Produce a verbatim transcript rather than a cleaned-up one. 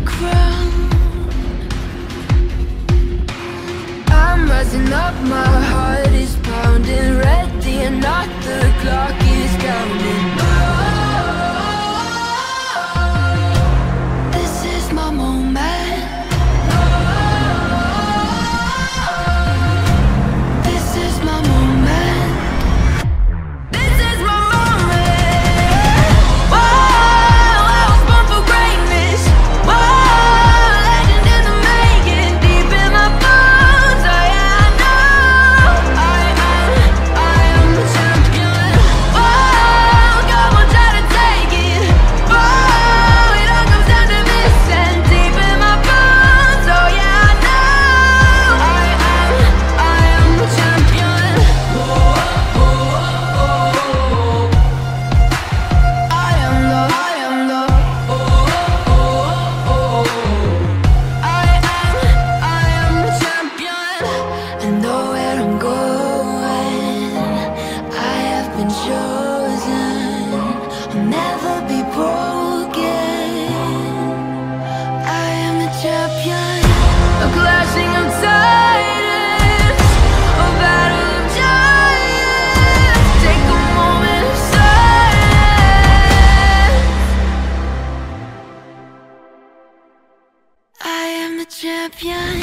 ground. I'm rising up, my heart is pounding. Ready or not, the clock is counting. Oh, this is my moment. Oh, this is my moment. Champion, a clashing of titans, a battle of giants. Take a moment of silence. I am the champion.